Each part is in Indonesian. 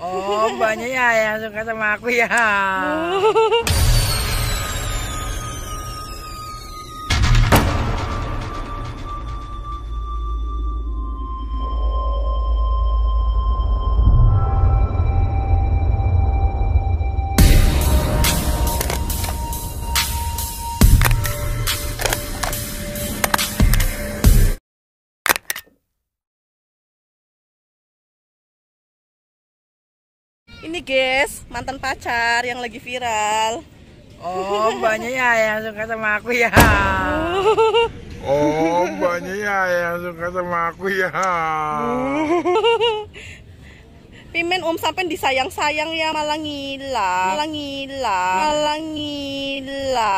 Oh, mbaknya ya yang suka sama aku ya. Ini guys, mantan pacar yang lagi viral. Oh, mbaknya ya yang suka sama aku ya. Oh, mbaknya ya yang suka sama aku ya. Pimen sampai disayang-sayang ya, malah ngila. Malah ngila. Malah ngila.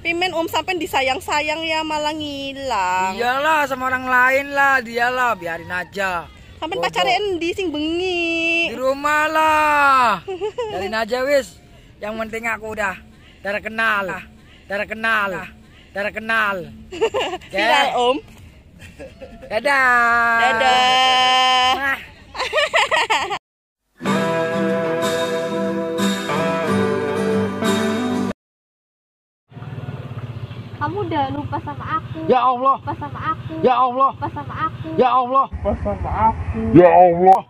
Pimen sampai disayang-sayang ya, malah ngila. Iyalah, sama orang lain lah, dialah, biarin aja. Sampai pacarnya endi sing bengi? Di rumah lah. Dari aja wis. Yang penting aku udah darah kenal lah. Darah kenal lah. Darah kenal. Viral Om. Dadah. Dadah. Nah. Kamu udah lupa sama aku. Ya Allah. Lupa sama aku. Ya Allah. Lupa sama aku. Ya Allah. Lupa sama aku. Ya Allah.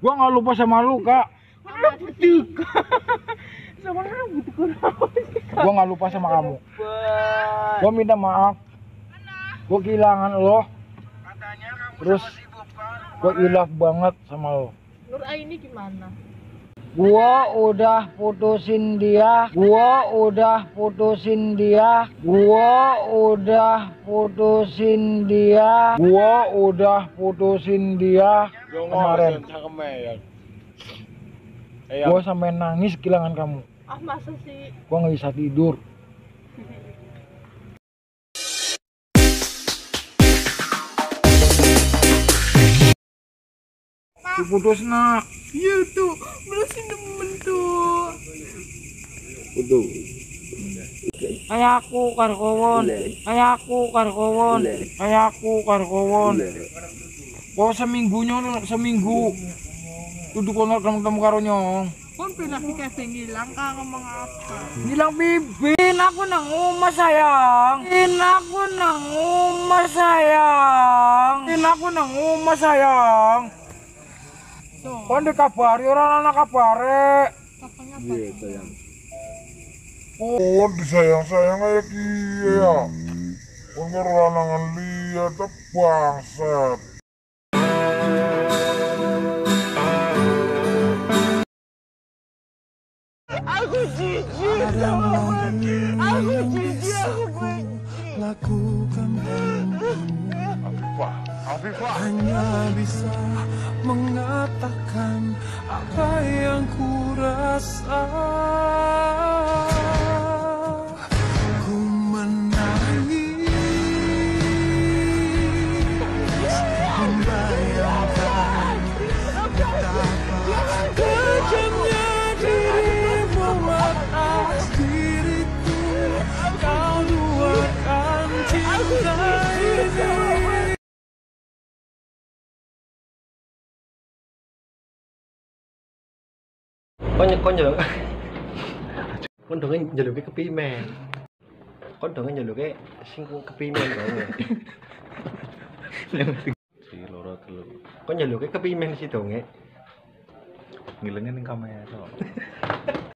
Gua nggak lupa sama lu, Kak. Mana butik? Sama lu butik. Gua nggak lupa sama kamu. Gua minta maaf. Gua kehilangan lo. Katanya kamu terus sibuk banget. Gua ilaf banget sama lo. Nur Aini gimana? Gua udah putusin dia, gua udah putusin dia, gua udah putusin dia, gua udah putusin dia kemarin. Gua sampai nangis kehilangan kamu. Ah, masa sih? Gua nggak bisa tidur. Putus nak. Iya tuh, berusin temen tuh. Putus. Ayahku karkowon, ayahku karkowon, ayahku karkowon. Kau seminggunya seminggu. Tuduh kono kamu karonyong. Kau pernah dikasih ngilang kah ngomong apa? Ngilang bibin aku nang rumah sayang. Aku nang rumah sayang. Aku nang rumah sayang. Kau dikabari orang anak kabare. Iya sayang. Kau disayang-sayang aja kia. Kau ngeranangan liat bangset. Aku jijik sama mati. Aku jijik, aku benci. Lakukan apa? Hanya bisa mengatakan apa yang ku rasa. Ku menangis membayangkan betapa kejamnya dirimu atas diriku. Kau duakan cinta ini. Kon dongeng njeluke kepimen. Kon dongeng njeluke sing kepimen dongeng. Si loro telu. Kon njeluke kepimen si dongeng. Ngilenge ning kamera.